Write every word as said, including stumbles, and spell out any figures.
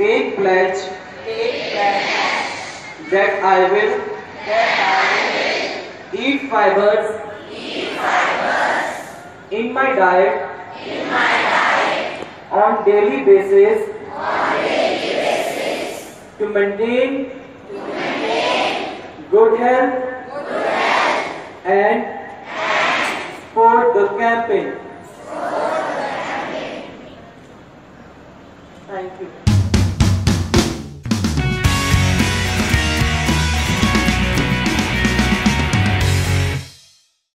Take pledge, take pledge that I will, that I will eat fibers, eat fibers in my diet, in my diet on daily basis, on daily basis to maintain, to maintain good health, good health and, and for the camping.